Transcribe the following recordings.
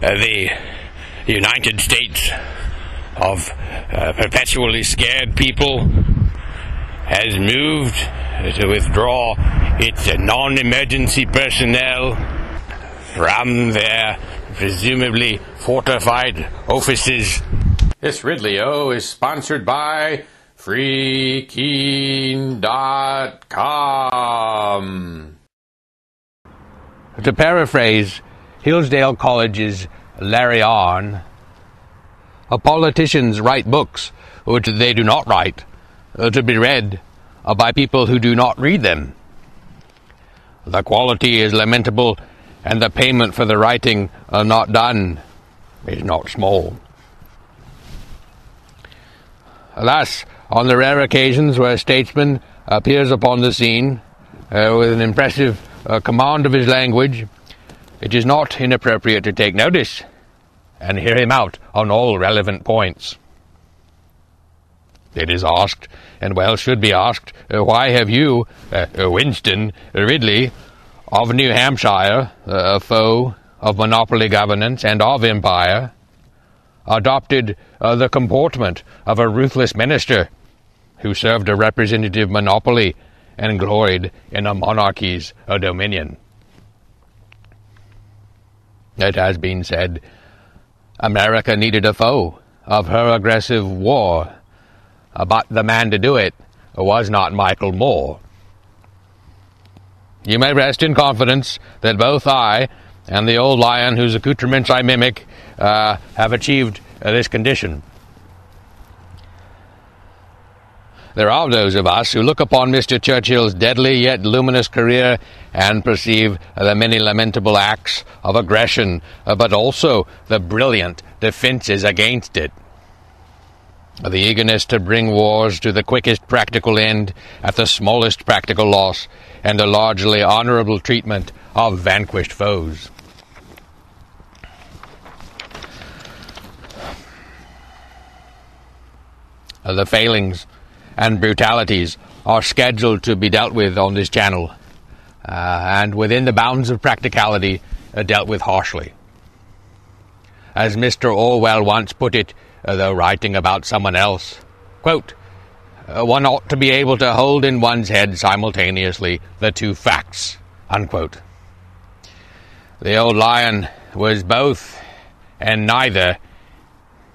The United States of perpetually scared people has moved to withdraw its non-emergency personnel from their presumably fortified offices. This Ridley-O is sponsored by FreeKeene.com. To paraphrase Hillsdale College's Larry Arn, politicians write books which they do not write to be read by people who do not read them. The quality is lamentable, and the payment for the writing not done is not small. Thus, on the rare occasions where a statesman appears upon the scene with an impressive command of his language, it is not inappropriate to take notice and hear him out on all relevant points. It is asked, and well should be asked, why have you, Winston Ridley, of New Hampshire, a foe of monopoly governance and of empire, adopted the comportment of a ruthless minister who served a representative monopoly and gloried in a monarchy's dominion? It has been said, America needed a foe of her aggressive war, but the man to do it was not Michael Moore. You may rest in confidence that both I and the old lion whose accoutrements I mimic have achieved this condition. There are those of us who look upon Mr. Churchill's deadly yet luminous career and perceive the many lamentable acts of aggression, but also the brilliant defenses against it. The eagerness to bring wars to the quickest practical end at the smallest practical loss, and the largely honorable treatment of vanquished foes. The failings and brutalities are scheduled to be dealt with on this channel, and within the bounds of practicality, dealt with harshly. As Mr. Orwell once put it, though writing about someone else, quote, one ought to be able to hold in one's head simultaneously the two facts, unquote. The old lion was both and neither,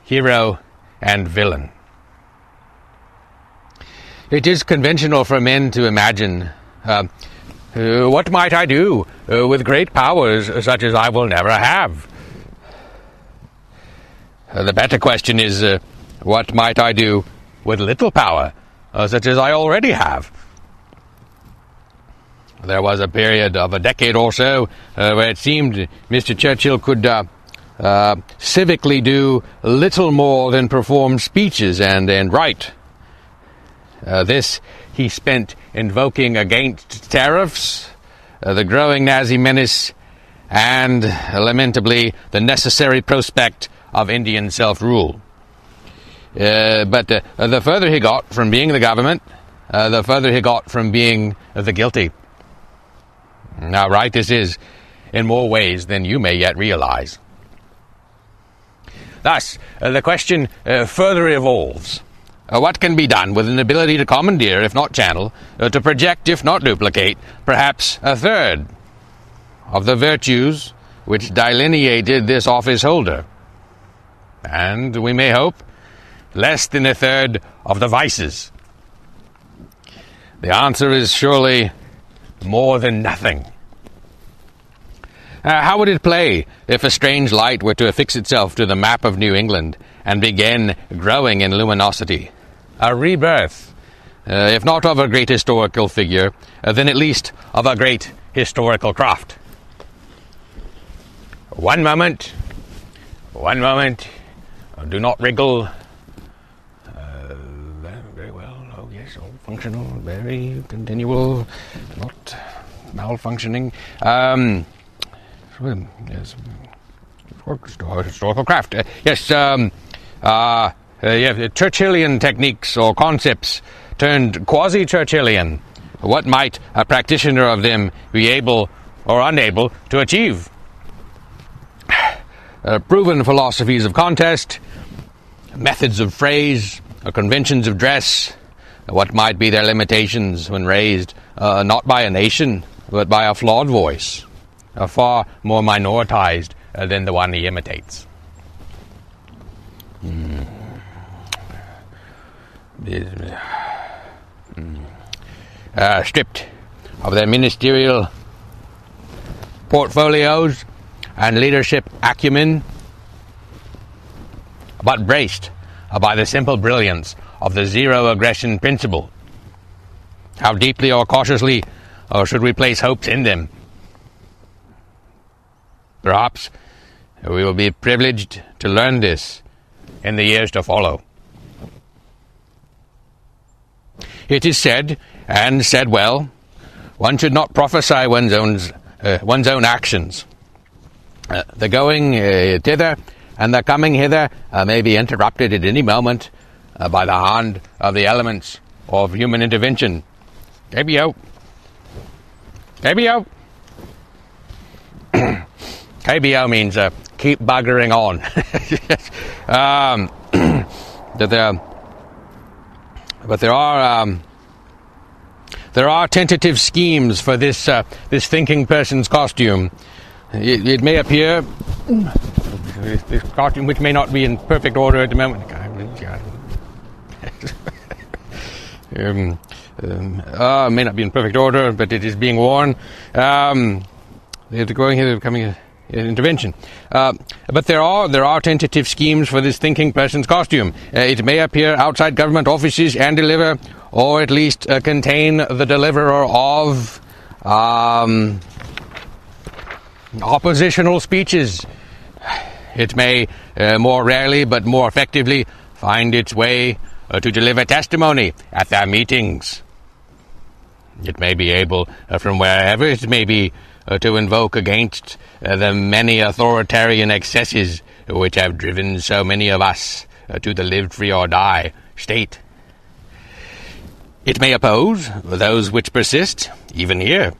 hero and villain. It is conventional for men to imagine, what might I do with great powers such as I will never have? The better question is, what might I do with little power such as I already have? There was a period of a decade or so where it seemed Mr. Churchill could civically do little more than perform speeches and write. This he spent invoking against tariffs, the growing Nazi menace, and, lamentably, the necessary prospect of Indian self-rule. But the further he got from being the government, the further he got from being the guilty. Now, right this is, in more ways than you may yet realize. Thus, the question further evolves. What can be done with an ability to commandeer, if not channel, to project, if not duplicate, perhaps a third of the virtues which delineated this office holder, and, we may hope, less than a third of the vices? The answer is surely more than nothing. How would it play if a strange light were to affix itself to the map of New England and begin growing in luminosity? A rebirth, if not of a great historical figure, then at least of a great historical craft. One moment, do not wriggle. Very well, oh yes, all functional, very continual, not malfunctioning. Yes, historical craft. Yes, Churchillian techniques or concepts turned quasi-Churchillian. What might a practitioner of them be able or unable to achieve? proven philosophies of contest, methods of phrase, or conventions of dress, what might be their limitations when raised not by a nation, but by a flawed voice, far more minoritized than the one he imitates. Stripped of their ministerial portfolios and leadership acumen, but braced by the simple brilliance of the zero-aggression principle. How deeply or cautiously should we place hopes in them? Perhaps we will be privileged to learn this in the years to follow. It is said, and said well, one should not prophesy one's own actions. The going thither and the coming hither may be interrupted at any moment by the hand of the elements of human intervention. KBO. KBO. KBO means keep buggering on. But there are tentative schemes for this this thinking person's costume. It may appear this costume, which may not be in perfect order at the moment. May not be in perfect order, but it is being worn. Going here, coming intervention. But there are tentative schemes for this thinking person's costume. It may appear outside government offices and deliver, or at least contain the deliverer of oppositional speeches. It may more rarely but more effectively find its way to deliver testimony at their meetings. It may be able, from wherever it may be, to invoke against the many authoritarian excesses which have driven so many of us to the live free or die state. It may oppose those which persist, even here.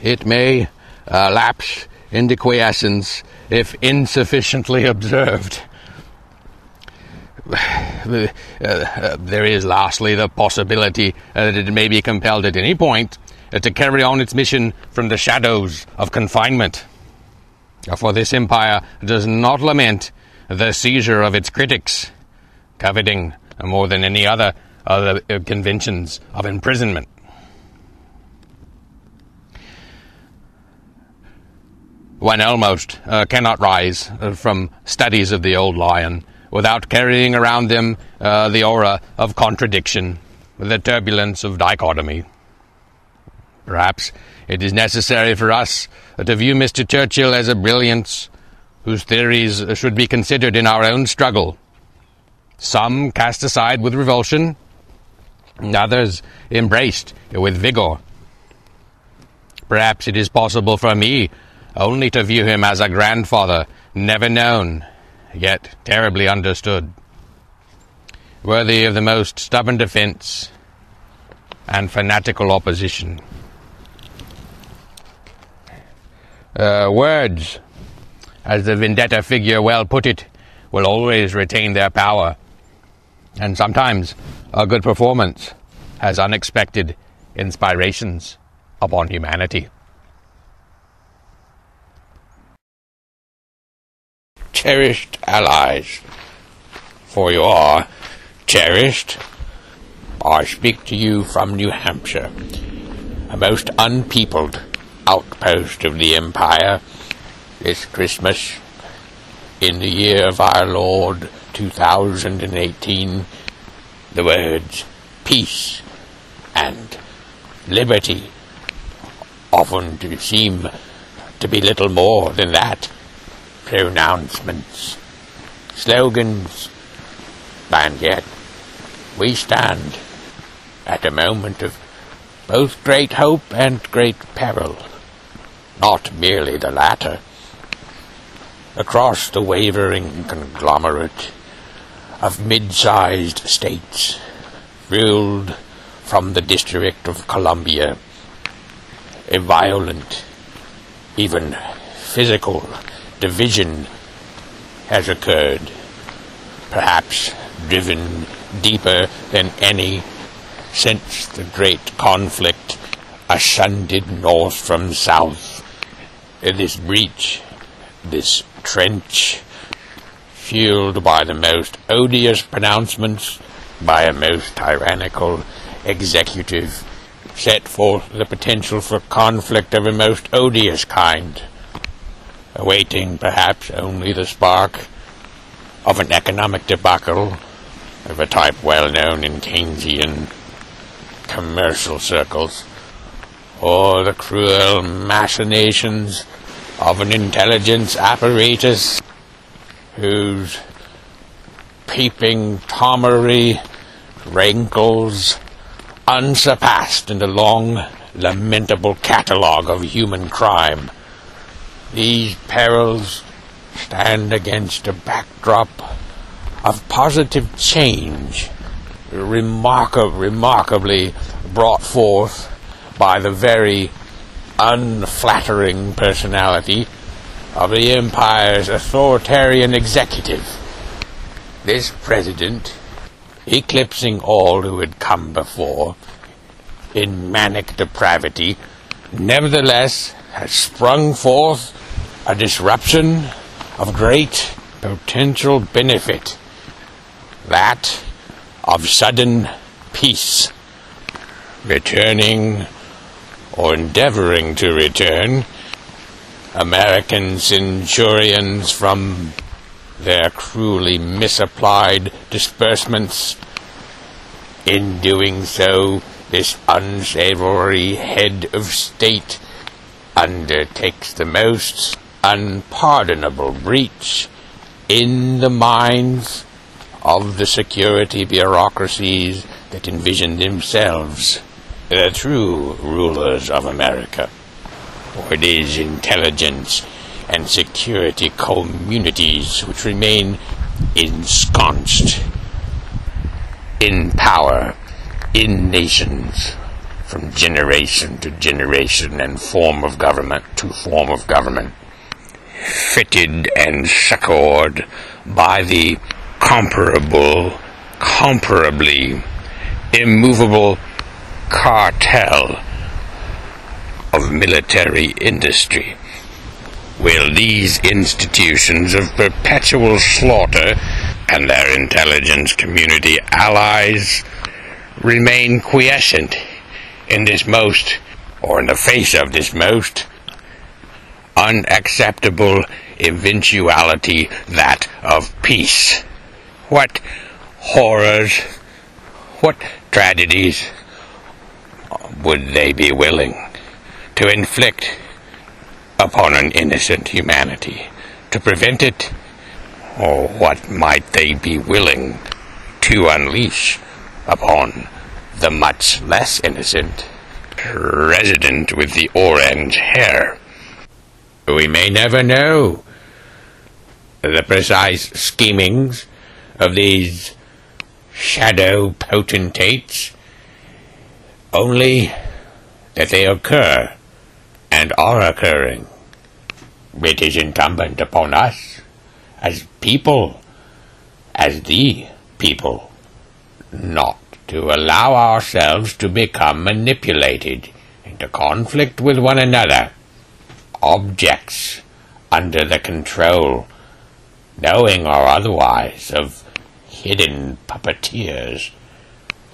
It may lapse into quiescence if insufficiently observed. There is lastly the possibility that it may be compelled at any point to carry on its mission from the shadows of confinement. For this empire does not lament the seizure of its critics, coveting more than any other conventions of imprisonment. One almost cannot rise from studies of the old lion without carrying around them the aura of contradiction, the turbulence of dichotomy. Perhaps it is necessary for us to view Mr. Churchill as a brilliance whose theories should be considered in our own struggle. Some cast aside with revulsion, others embraced with vigor. Perhaps it is possible for me only to view him as a grandfather, never known, yet terribly understood, worthy of the most stubborn defense and fanatical opposition. Words, as the vendetta figure well put it, will always retain their power, and sometimes a good performance has unexpected inspirations upon humanity. Cherished allies, for you are cherished, I speak to you from New Hampshire, a most unpeopled outpost of the Empire, this Christmas, in the year of our Lord 2018, the words peace and liberty often do seem to be little more than that. Pronouncements, slogans, and yet we stand at a moment of both great hope and great peril, not merely the latter. Across the wavering conglomerate of mid-sized states ruled from the District of Columbia, a violent, even physical division has occurred, perhaps driven deeper than any since the great conflict ascended north from south. This breach, this trench, fueled by the most odious pronouncements, by a most tyrannical executive, set forth the potential for conflict of a most odious kind, awaiting perhaps only the spark of an economic debacle of a type well known in Keynesian commercial circles, or the cruel machinations of an intelligence apparatus whose peeping Tommery rankles unsurpassed in the long, lamentable catalogue of human crime. These perils stand against a backdrop of positive change, remarkably brought forth by the very unflattering personality of the empire's authoritarian executive. This president, eclipsing all who had come before in manic depravity, nevertheless has sprung forth a disruption of great potential benefit, that of sudden peace, returning or endeavoring to return American centurions from their cruelly misapplied disbursements. In doing so, this unsavory head of state undertakes the most unpardonable breach in the minds of the security bureaucracies that envisioned themselves the true rulers of America. For it is intelligence and security communities which remain ensconced in power, in nations, from generation to generation and form of government to form of government, fitted and succored by the comparably immovable cartel of military industry. Will these institutions of perpetual slaughter and their intelligence community allies remain quiescent in this most, or in the face of this most, unacceptable eventuality, that of peace? What horrors, what tragedies would they be willing to inflict upon an innocent humanity to prevent it? Or what might they be willing to unleash upon the much less innocent resident with the orange hair? We may never know the precise schemings of these shadow potentates, only that they occur and are occurring. It is incumbent upon us, as people, as the people, not to allow ourselves to become manipulated into conflict with one another, objects under the control, knowing or otherwise, of hidden puppeteers.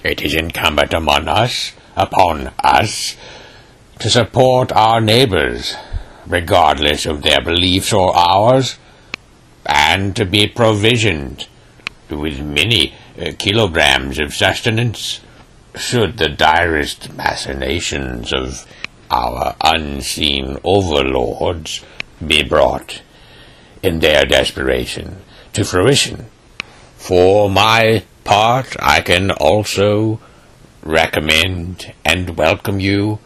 It is incumbent upon us, to support our neighbors, regardless of their beliefs or ours, and to be provisioned with many kilograms of sustenance, should the direst machinations of our unseen overlords be brought, in their desperation, to fruition. For my part, I can also recommend and welcome you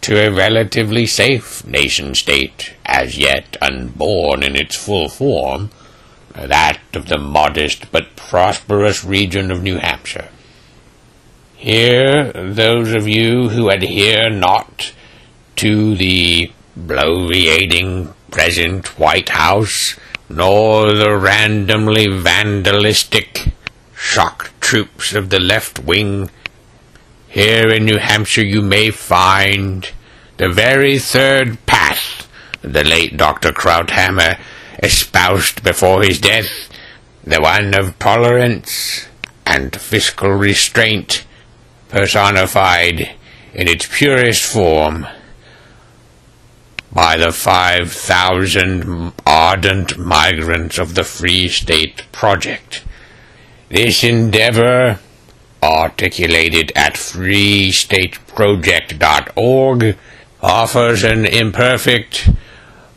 to a relatively safe nation-state, as yet unborn in its full form, that of the modest but prosperous region of New Hampshire. Here, those of you who adhere not to the bloviating present White House, nor the randomly vandalistic shock troops of the left wing. Here in New Hampshire you may find the very third path the late Dr. Krauthammer espoused before his death, the one of tolerance and fiscal restraint, personified in its purest form by the 5,000 ardent migrants of the Free State Project. This endeavor, articulated at FreeStateProject.org, offers an imperfect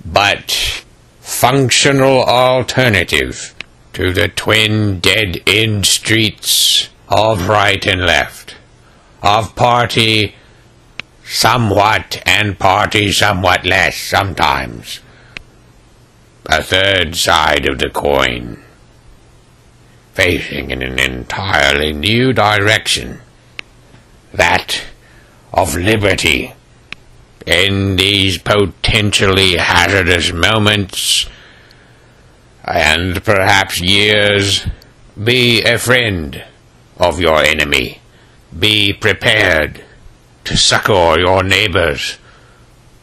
but functional alternative to the twin dead-end streets of right and left, of party somewhat and party somewhat less sometimes, a third side of the coin, facing in an entirely new direction, that of liberty. In these potentially hazardous moments, and perhaps years, be a friend of your enemy. Be prepared to succor your neighbors,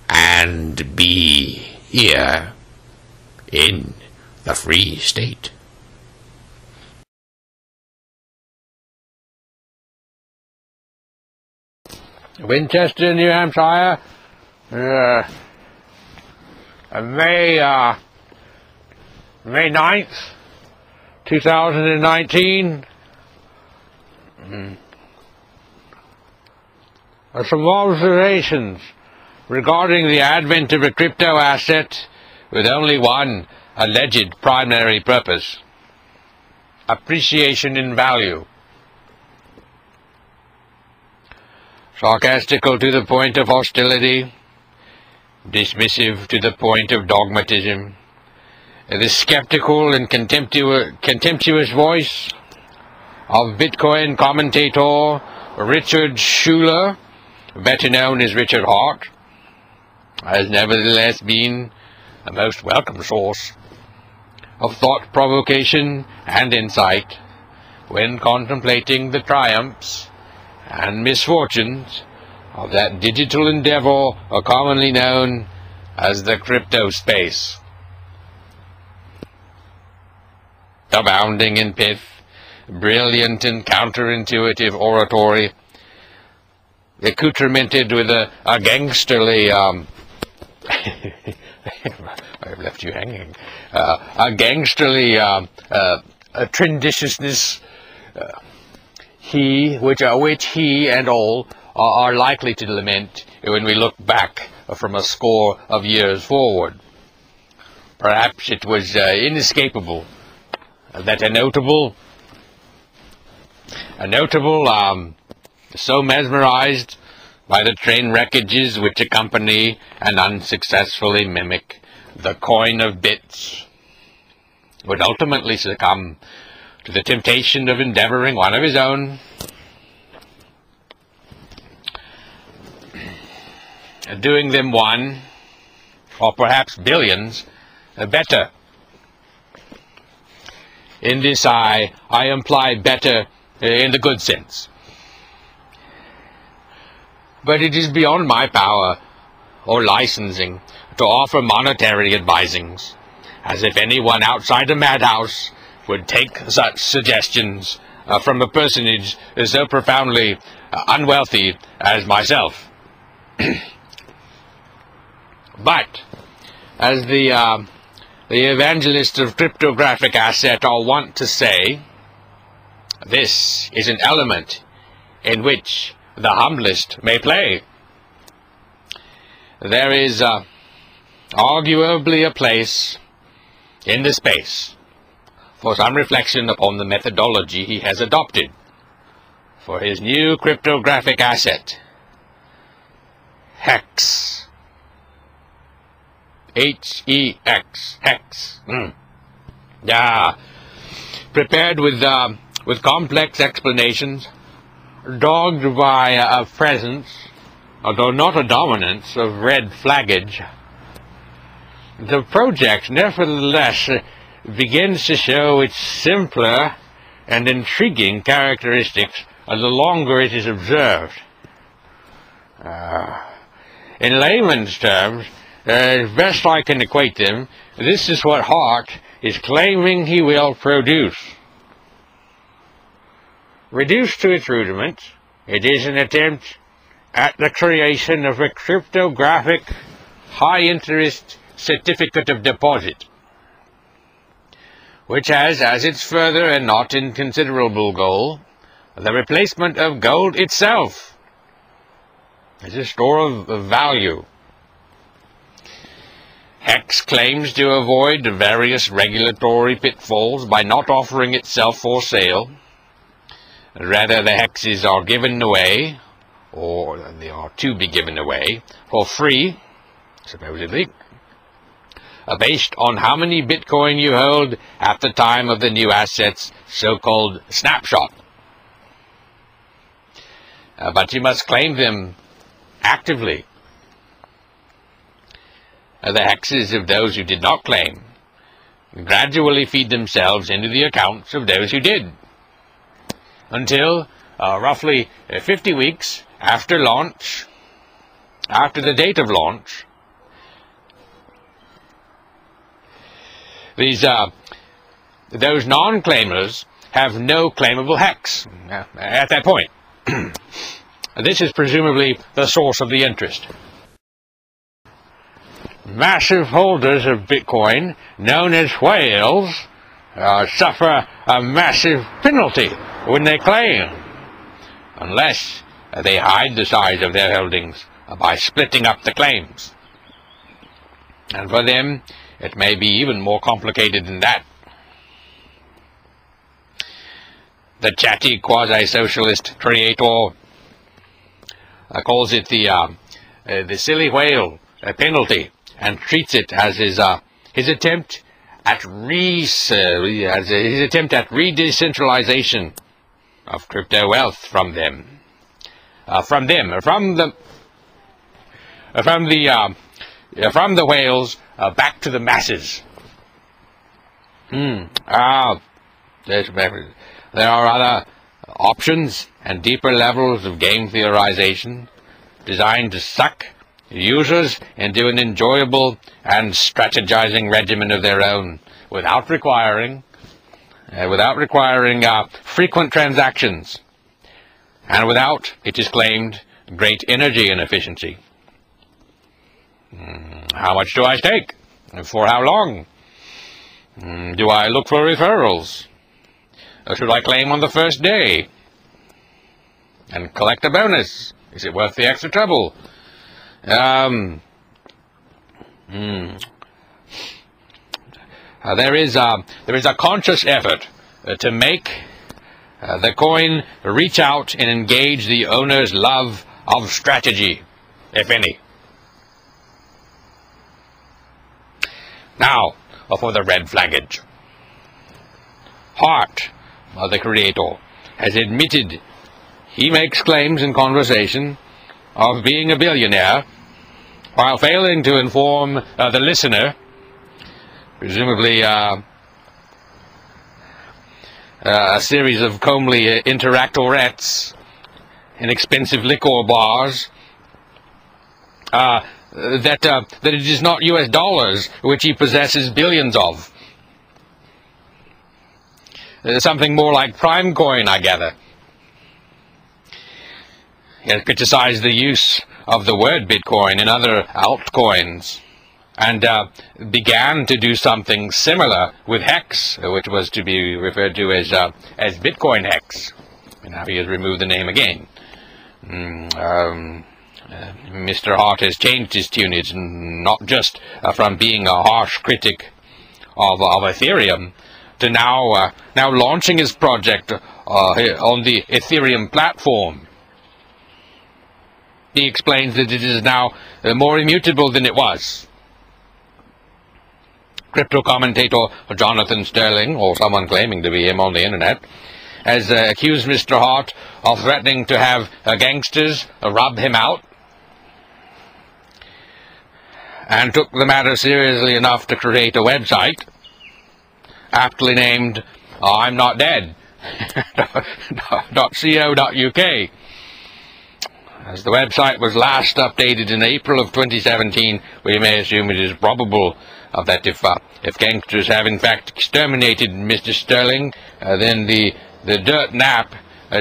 and be here in the Free State. Winchester, New Hampshire, May 9th, 2019. Some observations regarding the advent of a crypto asset with only one alleged primary purpose: appreciation in value. Sarcastical to the point of hostility, dismissive to the point of dogmatism, the skeptical and contemptuous voice of Bitcoin commentator Richard Schuller, better known as Richard Heart, has nevertheless been a most welcome source of thought provocation and insight when contemplating the triumphs and misfortunes of that digital endeavor commonly known as the crypto space. Abounding in pith, brilliant and counterintuitive oratory, accoutermented with a gangsterly, I've left you hanging, a gangsterly trendiciousness, which he and all are likely to lament when we look back from a score of years forward. Perhaps it was inescapable that a notable, so mesmerized by the train wreckages which accompany and unsuccessfully mimic the coin of bits, would ultimately succumb to the temptation of endeavoring one of his own, doing them one, or perhaps billions, better. In this I imply better in the good sense. But it is beyond my power or licensing to offer monetary advisings, as if anyone outside a madhouse would take such suggestions from a personage so profoundly unwealthy as myself. But, as the evangelists of cryptographic asset are wont to say, this is an element in which the humblest may play. There is arguably a place in the space for some reflection upon the methodology he has adopted for his new cryptographic asset, HEX. HEX, HEX. Yeah, prepared with complex explanations, dogged by a presence, although not a dominance, of red flaggage. The project, nevertheless, begins to show its simpler and intriguing characteristics the longer it is observed. In layman's terms, as best I can equate them, this is what Hart is claiming he will produce. Reduced to its rudiments, it is an attempt at the creation of a cryptographic high-interest certificate of deposit, which has as its further and not inconsiderable goal the replacement of gold itself as a store of value. HEX claims to avoid the various regulatory pitfalls by not offering itself for sale. Rather, the hexes are given away, or they are to be given away, for free, supposedly, based on how many Bitcoin you hold at the time of the new asset's so-called snapshot. But you must claim them actively. The hexes of those who did not claim gradually feed themselves into the accounts of those who did, until roughly 50 weeks after launch, after the date of launch. Those non-claimers have no claimable hex at that point. This is presumably the source of the interest. Massive holders of Bitcoin, known as whales, suffer a massive penalty when they claim, unless they hide the size of their holdings by splitting up the claims. And for them, it may be even more complicated than that. The chatty quasi-socialist creator calls it the silly whale penalty, and treats it as his attempt at re-decentralization of crypto wealth from them, from the whales back to the masses. There are other options and deeper levels of game theorization designed to suck users into an enjoyable and strategizing regimen of their own, without requiring frequent transactions, and without, it is claimed, great energy and efficiency. How much do I stake? For how long? Do I look for referrals? Or should I claim on the first day and collect a bonus? Is it worth the extra trouble? There is a conscious effort to make the coin reach out and engage the owner's love of strategy, if any. Now, for the red flaggage. Hart, the creator, has admitted he makes claims in conversation of being a billionaire while failing to inform the listener, presumably a series of comely interactorettes in expensive liquor bars, that it is not US dollars which he possesses billions of. Something more like Primecoin, I gather. He has criticized the use of the word Bitcoin and other altcoins, and began to do something similar with HEX, which was to be referred to as Bitcoin HEX. And now he has removed the name again. Mr. Hart has changed his tunage, not just from being a harsh critic of Ethereum, to now launching his project on the Ethereum platform. He explains that it is now more immutable than it was. Crypto commentator Jonathan Sterling, or someone claiming to be him on the internet, has accused Mr. Hart of threatening to have gangsters rob him out. and took the matter seriously enough to create a website aptly named I'm Not Dead .co.uk. As the website was last updated in April of 2017, we may assume it is probable that if gangsters have in fact exterminated Mr. Sterling, then the dirt nap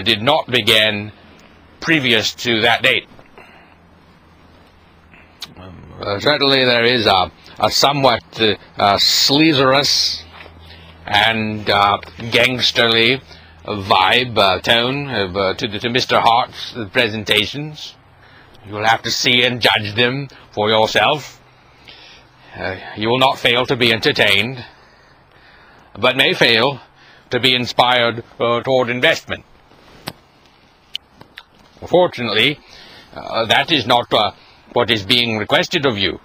did not begin previous to that date. Certainly there is a somewhat sleazerous and gangsterly vibe, tone to Mr. Hart's presentations. You will have to see and judge them for yourself. You will not fail to be entertained, but may fail to be inspired toward investment. Fortunately, that is not what is being requested of you,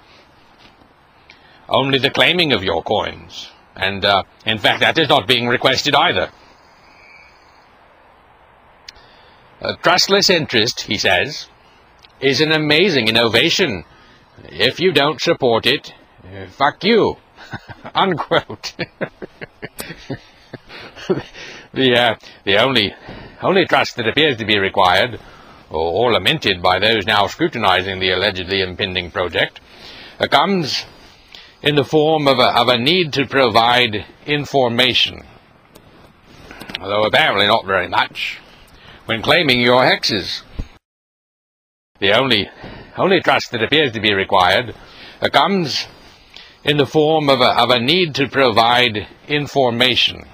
only the claiming of your coins, and in fact that is not being requested either. Trustless interest, he says, is an amazing innovation. If you don't support it, fuck you. Unquote. The only trust that appears to be required, or lamented by those now scrutinizing the allegedly impending project, comes in the form of a need to provide information, although apparently not very much, when claiming your hexes. The only trust that appears to be required comes in the form of a need to provide information,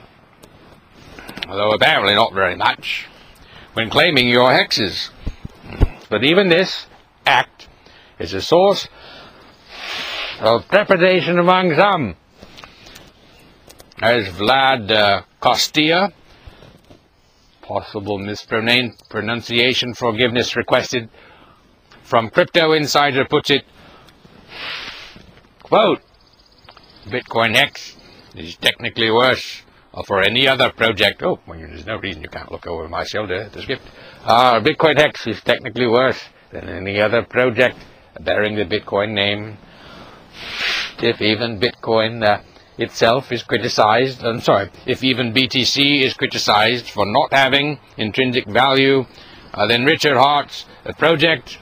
although apparently not very much, when claiming your hexes. But even this act is a source of trepidation among some, as Vlad Costea, possible mispronunciation forgiveness requested, from Crypto Insider puts it, quote, Bitcoin HEX is technically worse for any other project. Oh, well, there's no reason you can't look over my shoulder to skip. Bitcoin HEX is technically worse than any other project bearing the Bitcoin name. If even Bitcoin itself is criticized, I'm sorry, if even BTC is criticized for not having intrinsic value, then Richard Hart's project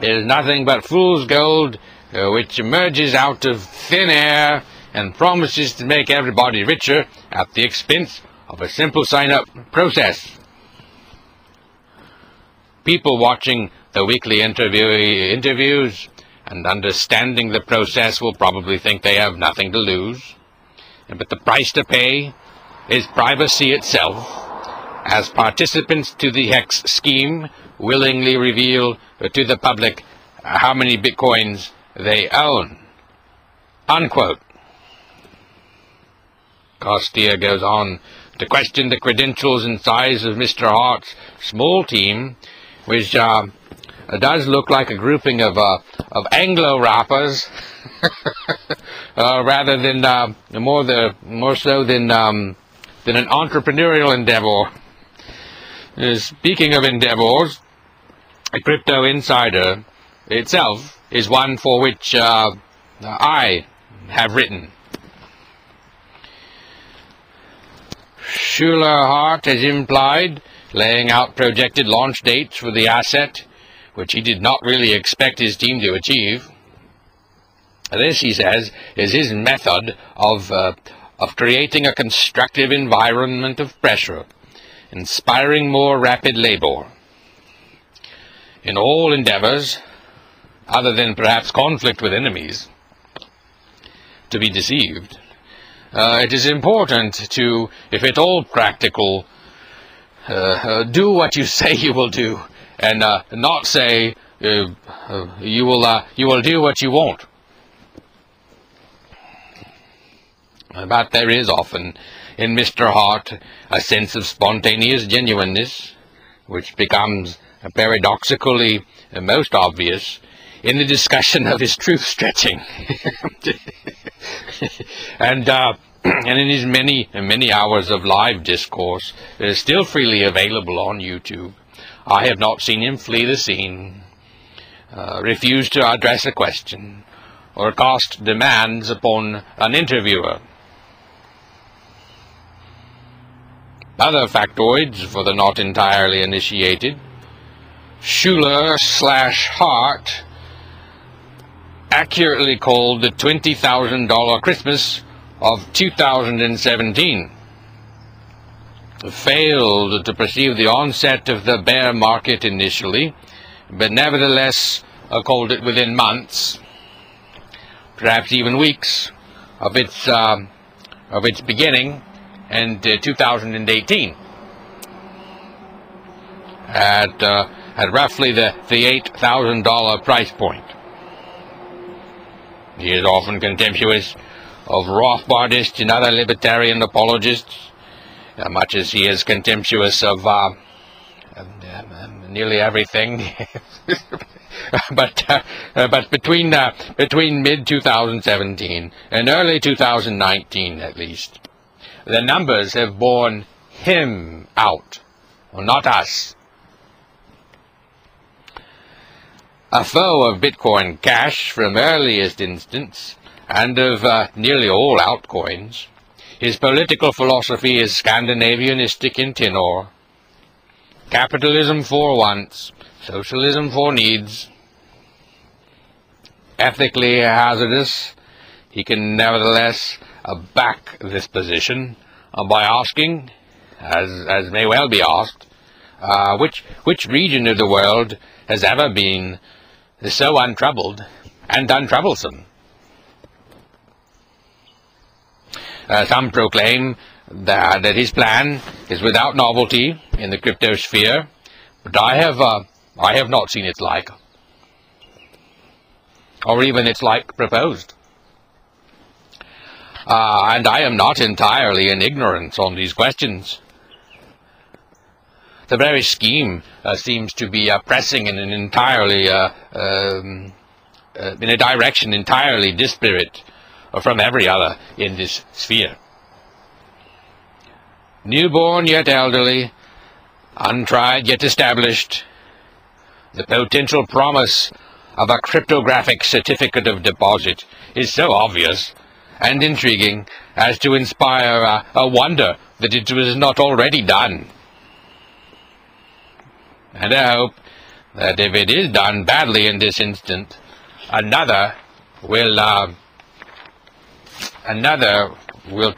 is nothing but fool's gold, which emerges out of thin air and promises to make everybody richer at the expense of a simple sign-up process. People watching the weekly interviews and understanding the process will probably think they have nothing to lose, but the price to pay is privacy itself, as participants to the HEX scheme willingly reveal to the public how many bitcoins they own. Unquote. Costea goes on to question the credentials and size of Mr. Hart's small team, which does look like a grouping of Anglo rappers rather than more so than an entrepreneurial endeavor. Speaking of endeavors, a Crypto Insider itself is one for which I have written. Schuler Hart has implied, laying out projected launch dates for the asset, which he did not really expect his team to achieve. This, he says, is his method of creating a constructive environment of pressure, inspiring more rapid labor. In all endeavors, other than perhaps conflict with enemies, to be deceived, it is important to, if at all practical, do what you say you will do, and not say you will do what you won't. But there is often in Mr. Hart a sense of spontaneous genuineness, which becomes paradoxically most obvious in the discussion of his truth stretching and in his many hours of live discourse still freely available on YouTube. I have not seen him flee the scene, refuse to address a question, or cast demands upon an interviewer. Other factoids for the not entirely initiated: Schuler/Hart accurately called the $20,000 Christmas of 2017. Failed to perceive the onset of the bear market initially, but nevertheless called it within months, perhaps even weeks, of its beginning, and 2018, at roughly the $8,000 price point. He is often contemptuous of Rothbardists and other libertarian apologists, much as he is contemptuous of nearly everything. But between mid-2017 and early 2019, at least, the numbers have borne him out, well, not us. A foe of Bitcoin Cash from earliest instance, and of nearly all altcoins, his political philosophy is Scandinavianistic in tenor. Capitalism for wants, socialism for needs. Ethically hazardous, he can nevertheless back this position by asking, as may well be asked, which region of the world has ever been so untroubled and untroublesome? Some proclaim that his plan is without novelty in the crypto sphere, but I have not seen its like, or even its like proposed. And I am not entirely in ignorance on these questions. The very scheme seems to be pressing in an entirely in a direction entirely disparate from every other in this sphere. Newborn yet elderly, untried yet established, the potential promise of a cryptographic certificate of deposit is so obvious and intriguing as to inspire a wonder that it was not already done. And I hope that if it is done badly in this instant, another will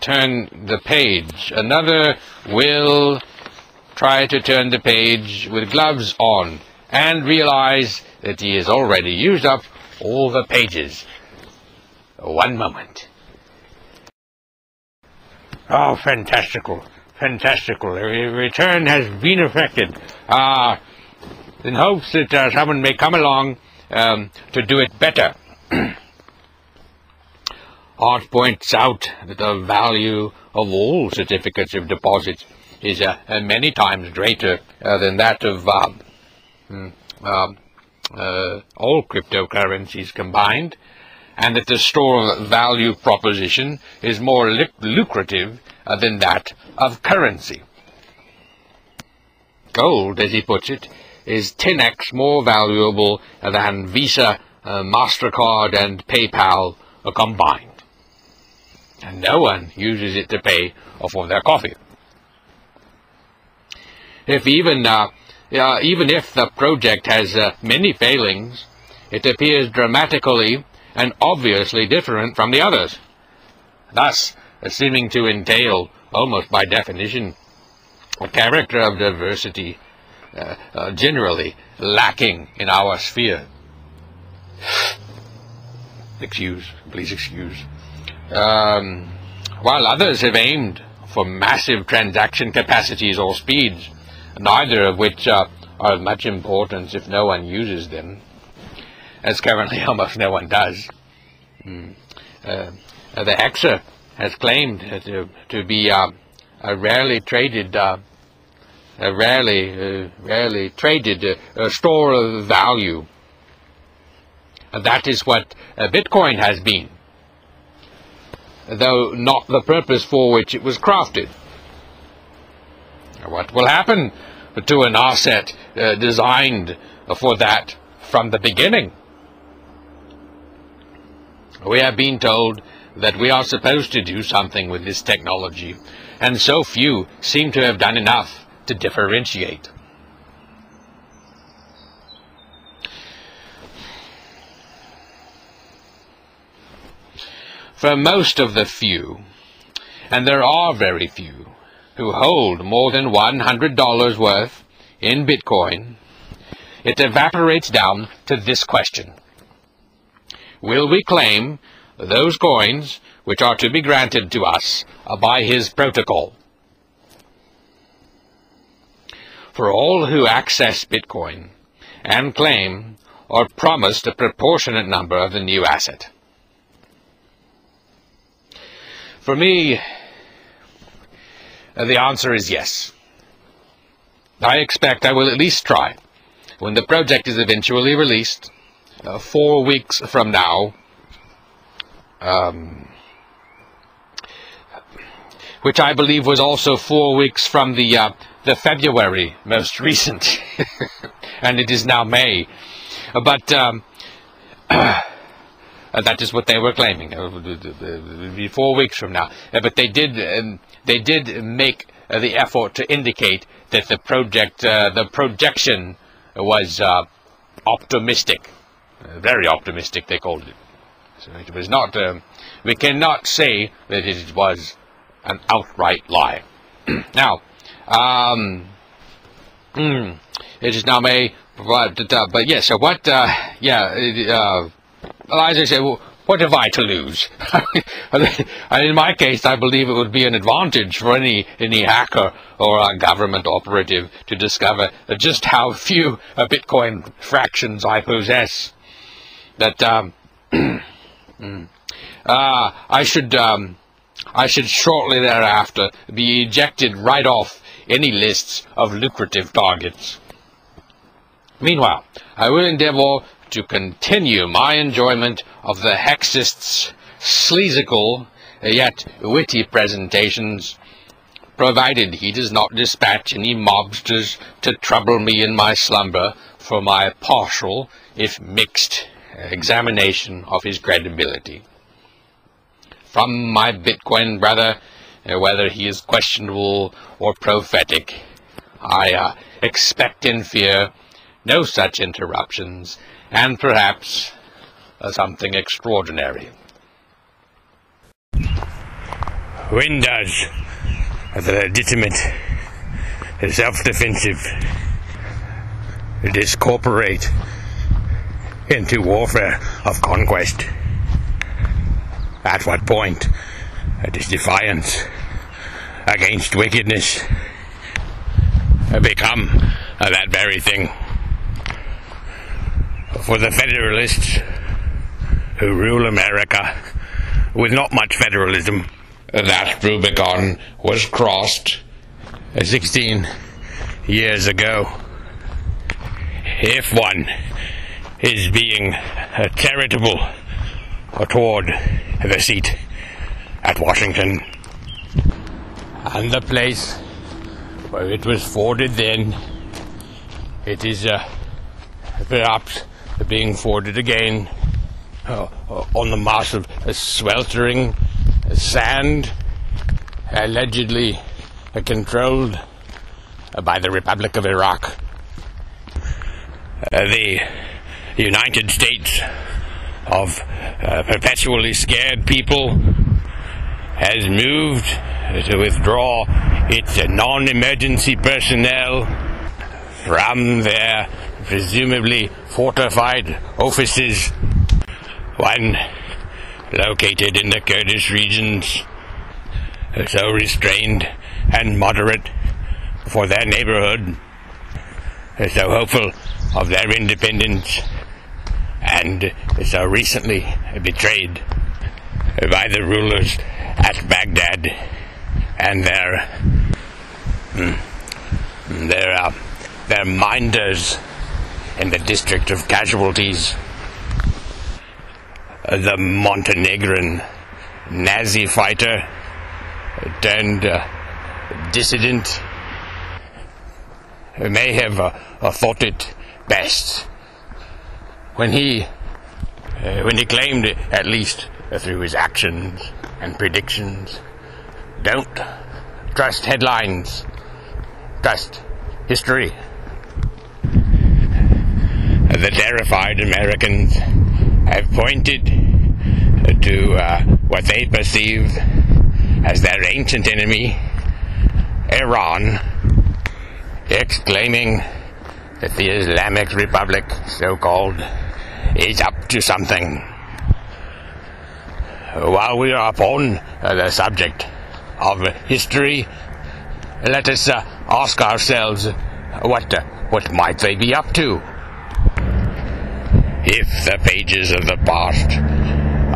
turn the page. Another will try to turn the page with gloves on and realize that he has already used up all the pages. One moment. Oh, fantastical. Fantastical. A return has been effected, in hopes that someone may come along to do it better. Hart points out that the value of all certificates of deposit is many times greater than that of all cryptocurrencies combined, and that the store value proposition is more lucrative than that of currency. Gold, as he puts it, is 10x more valuable than Visa, MasterCard, and PayPal combined. And no one uses it to pay for their coffee. Even if the project has many failings, it appears dramatically and obviously different from the others, thus seeming to entail, almost by definition, a character of diversity generally lacking in our sphere. Please excuse. While others have aimed for massive transaction capacities or speeds, neither of which are of much importance if no one uses them, as currently almost no one does. The HEXer has claimed to be a rarely traded, store of value. That is what Bitcoin has been, though not the purpose for which it was crafted. What will happen to an asset designed for that from the beginning? We have been told that we are supposed to do something with this technology, and so few seem to have done enough to differentiate. For most of the few, and there are very few, who hold more than $100 worth in Bitcoin, it evaporates down to this question. Will we claim those coins which are to be granted to us by his protocol? For all who access Bitcoin and claim or promised a proportionate number of the new asset. For me, the answer is yes. I expect I will at least try when the project is eventually released 4 weeks from now, which I believe was also 4 weeks from the February most recent, and it is now May. But that is what they were claiming. It would be 4 weeks from now. But they did make the effort to indicate that the project, the projection, was optimistic, very optimistic. They called it. So it was not. We cannot say that it was an outright lie. Now, it is now May. But yes. So what? Yeah. Elijah said, well, what have I to lose? And in my case, I believe it would be an advantage for any hacker or a government operative to discover just how few Bitcoin fractions I possess. That I should shortly thereafter be ejected right off any lists of lucrative targets. Meanwhile, I will endeavor to continue my enjoyment of the Hexists' sleazical yet witty presentations, provided he does not dispatch any mobsters to trouble me in my slumber for my partial, if mixed, examination of his credibility. From my Bitcoin brother, whether he is questionable or prophetic, I expect and fear no such interruptions, and perhaps something extraordinary. Windows are the legitimate, self-defensive, discorporate into warfare of conquest. At what point it is defiance against wickedness become that very thing. For the Federalists who rule America with not much federalism, that Rubicon was crossed 16 years ago. If one is being charitable toward the seat at Washington and the place where it was forded then, it is perhaps being forded again on the mass of sweltering sand, allegedly controlled by the Republic of Iraq. The United States of perpetually scared people has moved to withdraw its non-emergency personnel from their presumably fortified offices, one located in the Kurdish regions, so restrained and moderate for their neighborhood, so hopeful of their independence, and so recently betrayed by the rulers at Baghdad and their minders in the district of casualties. The Montenegrin Nazi fighter turned dissident may have thought it best when he when he claimed, at least through his actions and predictions, don't trust headlines, trust history. The terrified Americans have pointed to what they perceive as their ancient enemy, Iran, exclaiming that the Islamic Republic, so-called, is up to something. While we are upon the subject of history, let us ask ourselves what might they be up to? If the pages of the past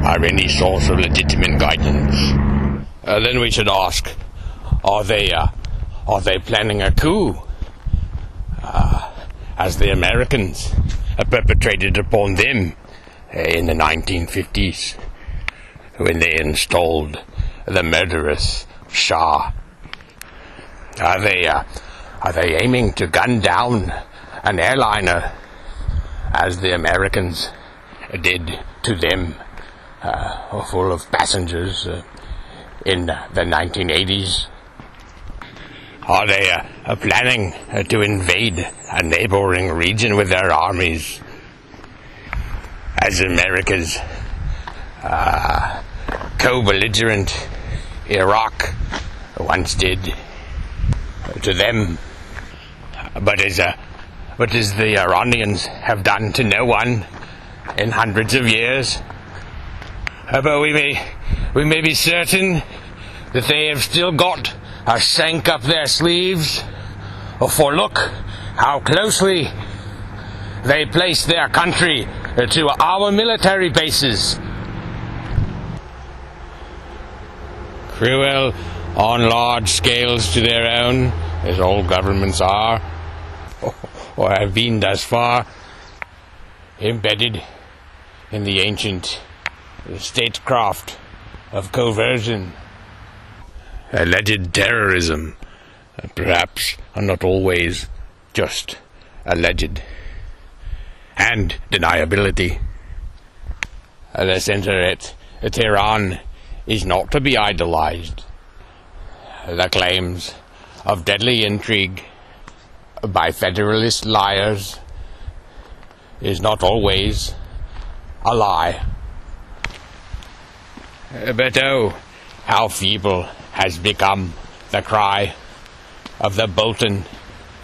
are any source of legitimate guidance, then we should ask: are they planning a coup, as the Americans perpetrated upon them in the 1950s, when they installed the murderous Shah? Are they aiming to gun down an airliner, as the Americans did to them, full of passengers in the 1980s? Are they planning to invade a neighboring region with their armies, as America's co-belligerent Iraq once did to them, but as the Iranians have done to no one in hundreds of years? But we may be certain that they have still got a shank up their sleeves, for look how closely they place their country to our military bases. Cruel on large scales to their own, as all governments are, or have been thus far, embedded in the ancient statecraft of coercion, alleged terrorism, perhaps not always just alleged, and deniability. The center at Tehran is not to be idolized. The claims of deadly intrigue by federalist liars is not always a lie. But oh, how feeble has become the cry of the Bolton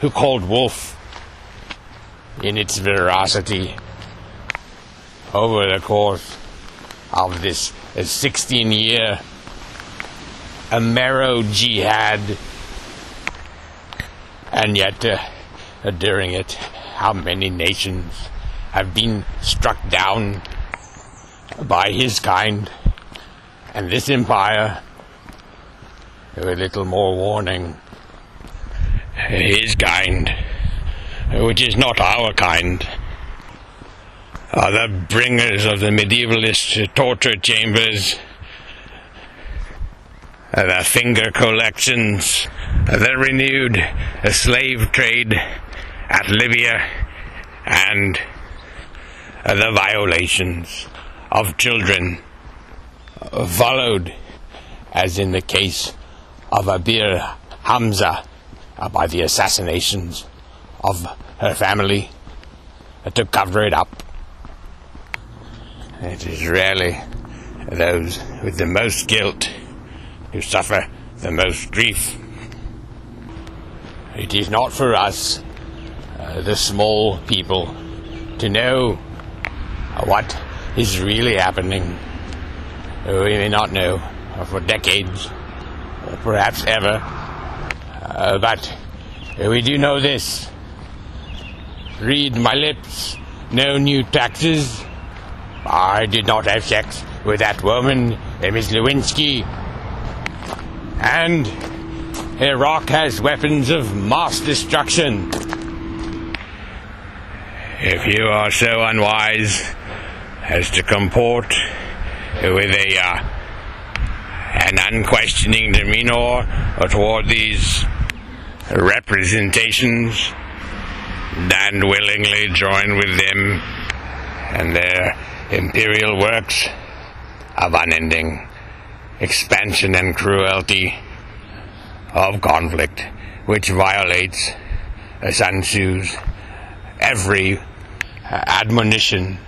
who called wolf in its veracity over the course of this 16-year Amero jihad. And yet, during it, how many nations have been struck down by his kind, and this empire, with little more warning, his kind, which is not our kind, are the bringers of the medievalist torture chambers, the finger collections, the renewed slave trade at Libya, and the violations of children, followed, as in the case of Abir Hamza, by the assassinations of her family to cover it up. It is rarely those with the most guilt who suffer the most grief. It is not for us, the small people, to know what is really happening. We may not know for decades, or perhaps ever, but we do know this. Read my lips, no new taxes. I did not have sex with that woman, Miss Lewinsky. And Iraq has weapons of mass destruction. If you are so unwise as to comport with an unquestioning demeanor toward these representations, and willingly join with them and their imperial works of unending expansion and cruelty of conflict, which violates Sun Tzu's every admonition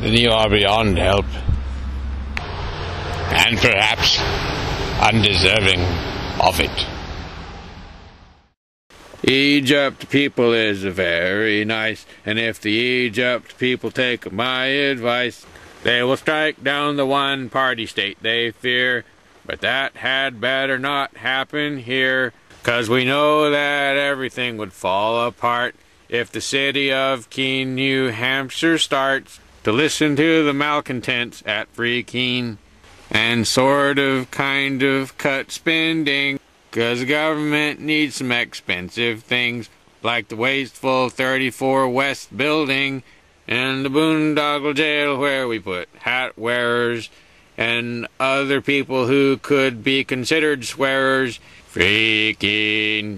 that you are beyond help and perhaps undeserving of it. Egypt people is very nice, and if the Egypt people take my advice, they will strike down the one-party state they fear. But that had better not happen here, 'cause we know that everything would fall apart if the city of Keene, New Hampshire starts to listen to the malcontents at Free Keene and sort of kind of cut spending, 'cause the government needs some expensive things like the wasteful 34 West building and the boondoggle jail where we put hat wearers and other people who could be considered swearers. FreeKeene.com